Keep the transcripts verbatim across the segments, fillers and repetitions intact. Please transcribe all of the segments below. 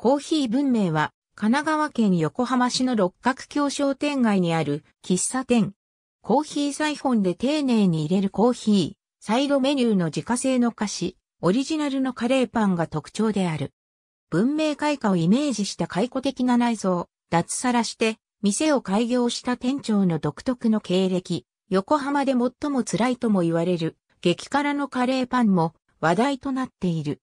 コーヒー文明は、神奈川県横浜市の六角橋商店街にある喫茶店。コーヒーサイフォンで丁寧に入れるコーヒー、サイドメニューの自家製の菓子、オリジナルのカレーパンが特徴である。文明開化をイメージした懐古的な内装、脱サラして、店を開業した店長の独特の経歴、横浜で最も辛いとも言われる、激辛のカレーパンも話題となっている。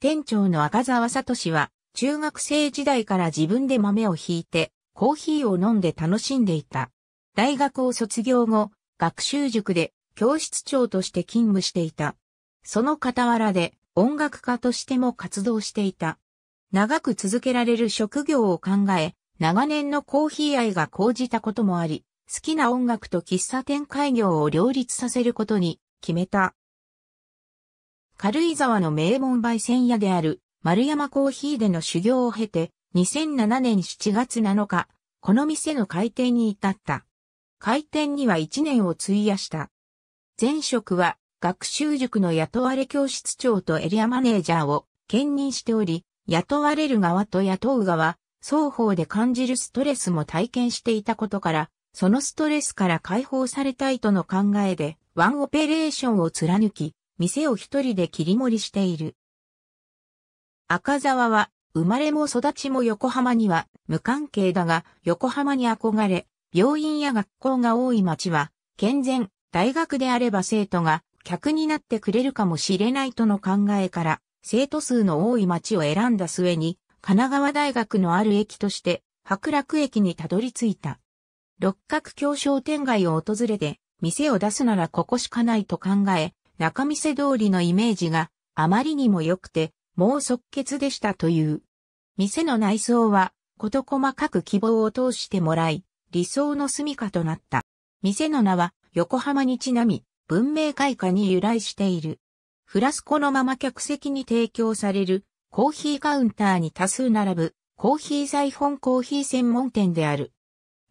店長の赤澤聡は、中学生時代から自分で豆をひいて、コーヒーを飲んで楽しんでいた。大学を卒業後、学習塾で教室長として勤務していた。その傍らで音楽家としても活動していた。長く続けられる職業を考え、長年のコーヒー愛が高じたこともあり、好きな音楽と喫茶店開業を両立させることに決めた。軽井沢の名門焙煎屋である、丸山コーヒーでの修行を経て、にせんななねんしちがつなのか、この店の開店に至った。開店にはいちねんを費やした。前職は、学習塾の雇われ教室長とエリアマネージャーを兼任しており、雇われる側と雇う側、双方で感じるストレスも体験していたことから、そのストレスから解放されたいとの考えで、ワンオペレーションを貫き、店を一人で切り盛りしている。赤澤は生まれも育ちも横浜には無関係だが横浜に憧れ、病院や学校が多い町は健全、大学であれば生徒が客になってくれるかもしれないとの考えから生徒数の多い町を選んだ末に神奈川大学のある駅として白楽駅にたどり着いた。六角橋商店街を訪れて店を出すならここしかないと考え、仲見世通りのイメージがあまりにも良くて、もう即決でしたという。店の内装は事細かく希望を通してもらい、理想の住処となった。店の名は横浜にちなみ、文明開化に由来している。フラスコのまま客席に提供されるコーヒーカウンターに多数並ぶコーヒーサイフォンコーヒー専門店である。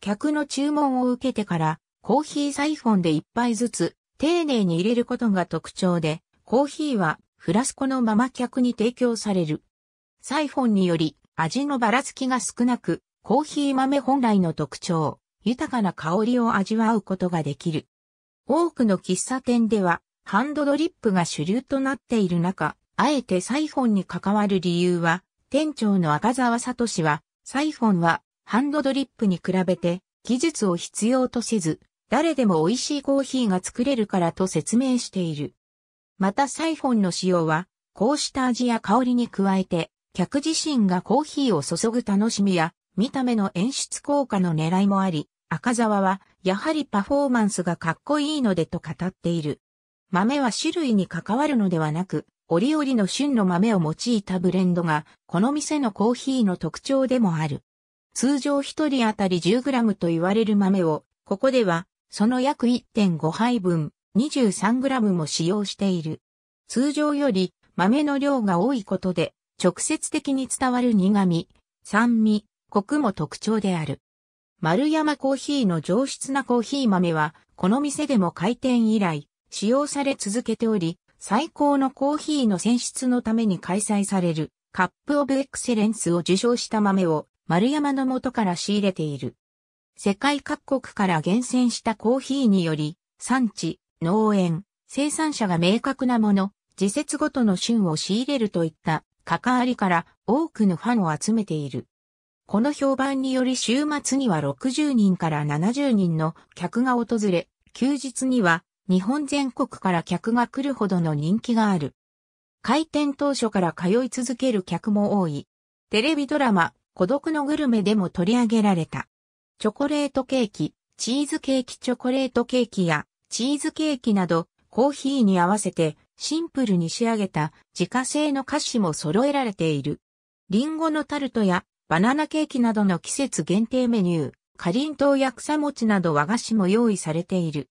客の注文を受けてからコーヒーサイフォンでいっぱいずつ丁寧に入れることが特徴で、コーヒーはフラスコのまま客に提供される。サイフォンにより味のばらつきが少なく、コーヒー豆本来の特徴、豊かな香りを味わうことができる。多くの喫茶店ではハンドドリップが主流となっている中、あえてサイフォンに関わる理由は、店長の赤澤聡は、サイフォンはハンドドリップに比べて技術を必要とせず、誰でも美味しいコーヒーが作れるからと説明している。またサイフォンの使用は、こうした味や香りに加えて、客自身がコーヒーを注ぐ楽しみや、見た目の演出効果の狙いもあり、赤澤は、やはりパフォーマンスがかっこいいのでと語っている。豆は種類に関わるのではなく、折々の旬の豆を用いたブレンドが、この店のコーヒーの特徴でもある。通常ひとり当たり じゅうグラム と言われる豆を、ここでは、その約 いってんご 杯分、にじゅうさんグラム も使用している。通常より豆の量が多いことで直接的に伝わる苦味、酸味、コクも特徴である。丸山コーヒーの上質なコーヒー豆はこの店でも開店以来使用され続けており、最高のコーヒーの選出のために開催されるカップオブエクセレンスを受賞した豆を丸山の元から仕入れている。世界各国から厳選したコーヒーにより産地、農園、生産者が明確なもの、時節ごとの旬を仕入れるといった関わりから多くのファンを集めている。この評判により週末にはろくじゅうにんからななじゅうにんの客が訪れ、休日には日本全国から客が来るほどの人気がある。開店当初から通い続ける客も多い。テレビドラマ、孤独のグルメでも取り上げられた。チョコレートケーキ、チーズケーキチョコレートケーキや、チーズケーキなどコーヒーに合わせてシンプルに仕上げた自家製の菓子も揃えられている。リンゴのタルトやバナナケーキなどの季節限定メニュー、かりんとうや草餅など和菓子も用意されている。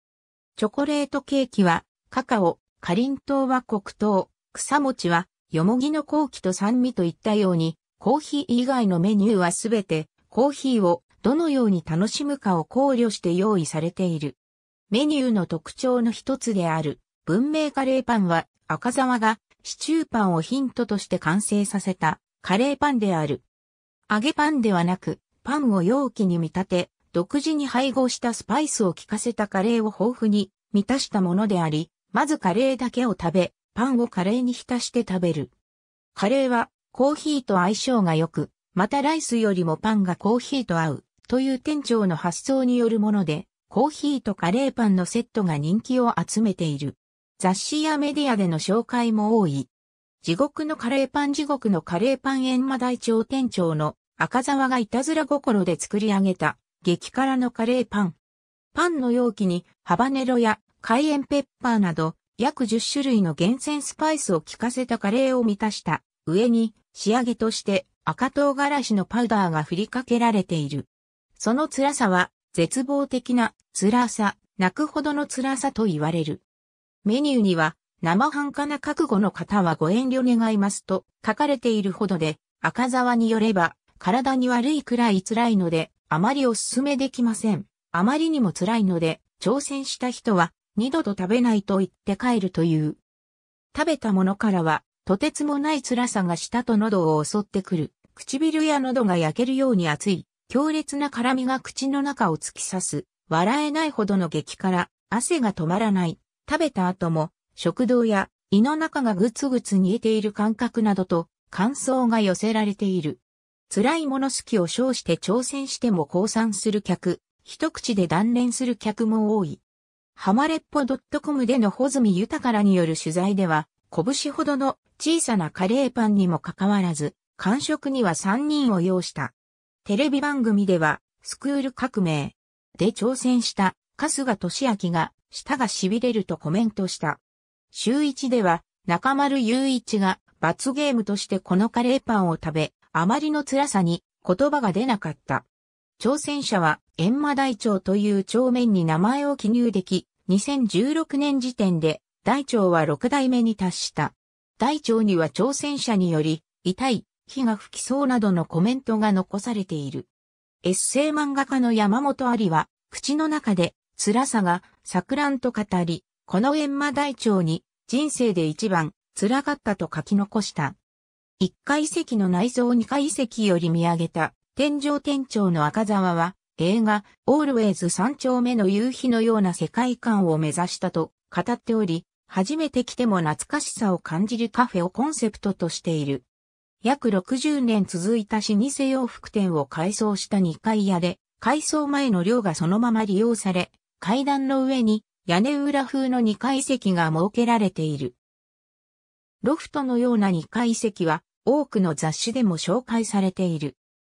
チョコレートケーキはカカオ、かりんとうは黒糖、草餅はよもぎの後期と酸味といったようにコーヒー以外のメニューはすべてコーヒーをどのように楽しむかを考慮して用意されている。メニューの特徴の一つである文明カレーパンは赤澤がシチューパンをヒントとして完成させたカレーパンである。揚げパンではなく、パンを容器に見立て、独自に配合したスパイスを効かせたカレーを豊富に満たしたものであり、まずカレーだけを食べ、パンをカレーに浸して食べる。カレーはコーヒーと相性が良く、またライスよりもパンがコーヒーと合うという店長の発想によるもので、コーヒーとカレーパンのセットが人気を集めている。雑誌やメディアでの紹介も多い。地獄のカレーパン地獄のカレーパン閻魔大町店長の赤澤がいたずら心で作り上げた激辛のカレーパン。パンの容器にハバネロや海塩ペッパーなど約じゅっしゅるいの厳選スパイスを効かせたカレーを満たした上に仕上げとして赤唐辛子のパウダーが振りかけられている。その辛さは絶望的な辛さ、泣くほどの辛さと言われる。メニューには生半可な覚悟の方はご遠慮願いますと書かれているほどで、赤澤によれば体に悪いくらい辛いのであまりお勧めできません。あまりにも辛いので挑戦した人は二度と食べないと言って帰るという。食べたものからはとてつもない辛さが舌と喉を襲ってくる。唇や喉が焼けるように熱い。強烈な辛みが口の中を突き刺す。笑えないほどの激辛。汗が止まらない。食べた後も食道や胃の中がぐつぐつ煮えている感覚などと感想が寄せられている。辛いもの好きを称して挑戦しても降参する客、一口で断念する客も多い。ハマレッポ .com での穂積豊らによる取材では、拳ほどの小さなカレーパンにもかかわらず、完食にはさんにんを要した。テレビ番組では、スクール革命で挑戦した春日俊明が、舌が痺れるとコメントした。週一では中丸雄一が罰ゲームとしてこのカレーパンを食べ、あまりの辛さに言葉が出なかった。挑戦者は閻魔大町という町名に名前を記入でき、にせんじゅうろくねん時点で大町はろくだいめに達した。大町には挑戦者により、痛い、火が吹きそうなどのコメントが残されている。エッセイ漫画家の山本有は、口の中で辛さが錯乱と語り、この閻魔大町に人生で一番辛かったと書き残した。一階席の内装二階席より見上げた天井店長の赤澤は映画オールウェイズ三丁目の夕日のような世界観を目指したと語っており、初めて来ても懐かしさを感じるカフェをコンセプトとしている。約ろくじゅうねん続いた老舗洋服店を改装したにかい屋で、改装前の寮がそのまま利用され、階段の上に屋根裏風のにかい席が設けられている。ロフトのようなにかい席は多くの雑誌でも紹介されている。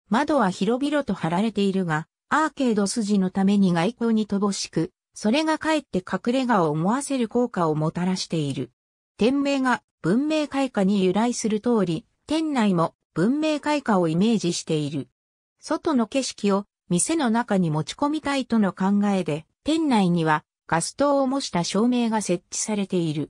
窓は広々と張られているが、アーケード筋のために外光に乏しく、それがかえって隠れ家を思わせる効果をもたらしている。店名が文明開化に由来する通り、店内も文明開化をイメージしている。外の景色を店の中に持ち込みたいとの考えで、店内にはガス灯を模した照明が設置されている。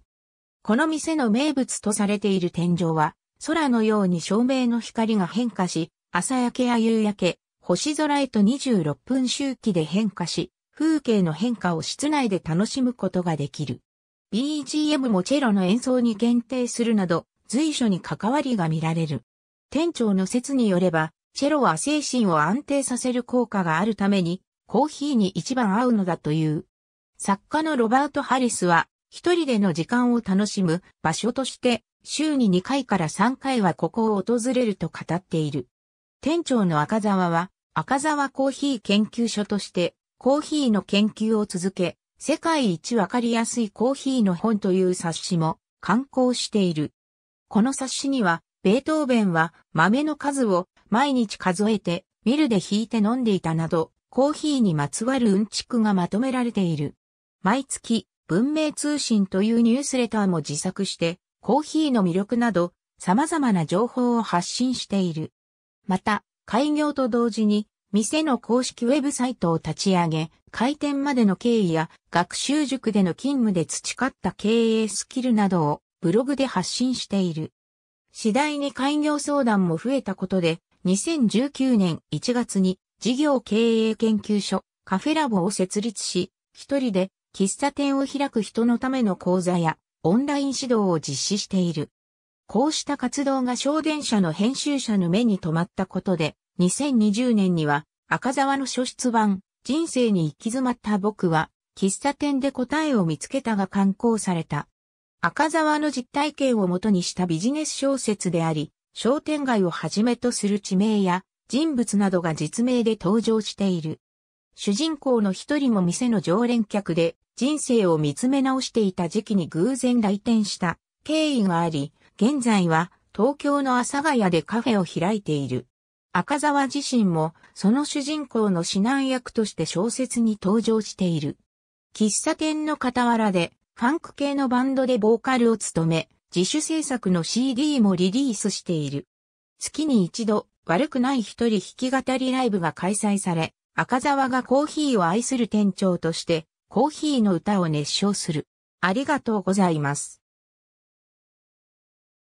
この店の名物とされている天井は空のように照明の光が変化し、朝焼けや夕焼け、星空へとにじゅうろっぷん周期で変化し、風景の変化を室内で楽しむことができる。ビージーエム もチェロの演奏に限定するなど随所に関わりが見られる。店長の説によれば、チェロは精神を安定させる効果があるために、コーヒーに一番合うのだという。作家のロバート・ハリスは、一人での時間を楽しむ場所として、週ににかいからさんかいはここを訪れると語っている。店長の赤澤は、赤澤コーヒー研究所として、コーヒーの研究を続け、世界一わかりやすいコーヒーの本という冊子も刊行している。この冊子には、ベートーベンは豆の数を毎日数えて、ミルで挽いて飲んでいたなど、コーヒーにまつわるうんちくがまとめられている。毎月、文明通信というニュースレターも自作して、コーヒーの魅力など、様々な情報を発信している。また、開業と同時に、店の公式ウェブサイトを立ち上げ、開店までの経緯や、学習塾での勤務で培った経営スキルなどを、ブログで発信している。次第に開業相談も増えたことで、にせんじゅうきゅうねんいちがつに、事業経営研究所、カフェラボを設立し、一人で喫茶店を開く人のための講座やオンライン指導を実施している。こうした活動が小電車の編集者の目に留まったことで、にせんにじゅうねんには赤澤の書出版、人生に行き詰まった僕は、喫茶店で答えを見つけたが刊行された。赤澤の実体験をもとにしたビジネス小説であり、商店街をはじめとする地名や人物などが実名で登場している。主人公の一人も店の常連客で人生を見つめ直していた時期に偶然来店した経緯があり、現在は東京の阿佐ヶ谷でカフェを開いている。赤澤自身もその主人公の指南役として小説に登場している。喫茶店の傍らでファンク系のバンドでボーカルを務め、自主制作の シーディー もリリースしている。月に一度、悪くない一人弾き語りライブが開催され、赤澤がコーヒーを愛する店長として、コーヒーの歌を熱唱する。ありがとうございます。